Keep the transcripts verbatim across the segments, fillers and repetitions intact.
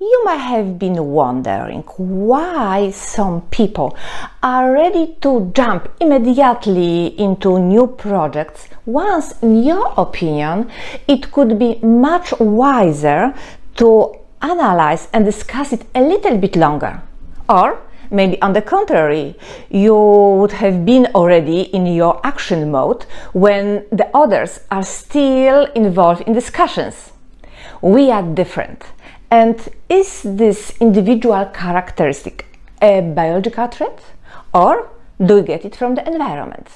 You might have been wondering why some people are ready to jump immediately into new projects once, in your opinion, it could be much wiser to analyze and discuss it a little bit longer. Or maybe on the contrary, you would have been already in your action mode when the others are still involved in discussions. We are different. And is this individual characteristic a biological trait, or do we get it from the environment?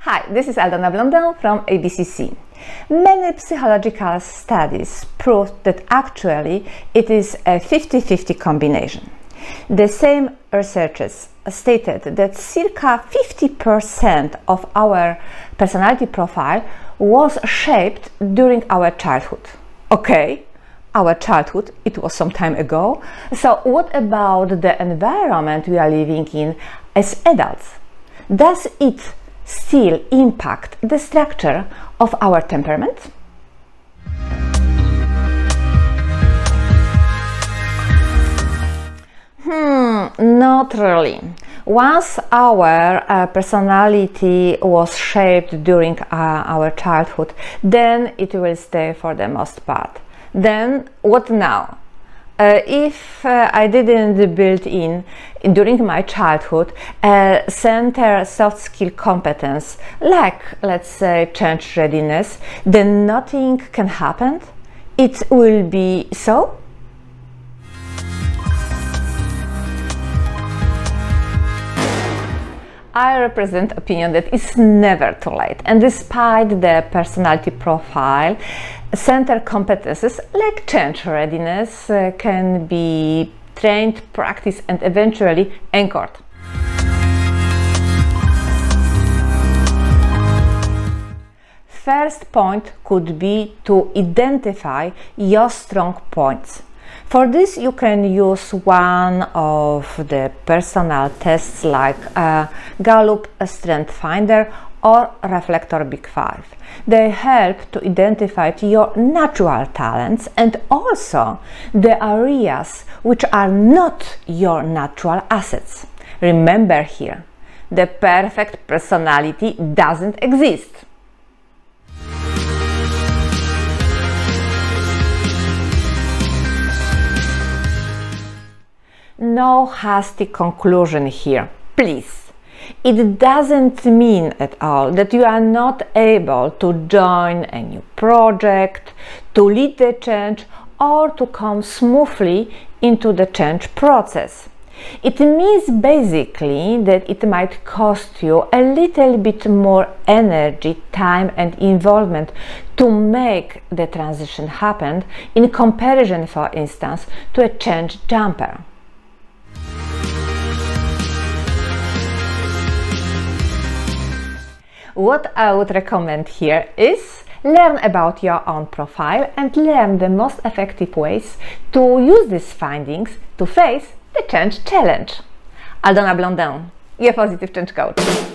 Hi, this is Aldona Blondel from A B C C. Many psychological studies prove that actually it is a fifty fifty combination. The same researchers stated that circa fifty percent of our personality profile was shaped during our childhood. Okay, our childhood, it was some time ago. So what about the environment we are living in as adults? Does it still impact the structure of our temperament? Hmm, not really. Once our uh, personality was shaped during uh, our childhood, then it will stay for the most part. Then what now? Uh, if uh, I didn't build in during my childhood a center soft skill competence, like let's say change readiness, then nothing can happen. It will be so. I represent opinion that it's never too late, and despite the personality profile, center competences like change readiness uh, can be trained, practiced, and eventually anchored. First point could be to identify your strong points. For this, you can use one of the personal tests like uh, Gallup Strength Finder or Reflector Big Five. They help to identify your natural talents and also the areas which are not your natural assets. Remember here, the perfect personality doesn't exist. No hasty conclusion here, please. It doesn't mean at all that you are not able to join a new project, to lead the change, or to come smoothly into the change process. It means basically that it might cost you a little bit more energy, time, and involvement to make the transition happen in comparison, for instance, to a change jumper. What I would recommend here is learn about your own profile and learn the most effective ways to use these findings to face the change challenge. Aldona Blondel, your positive change coach.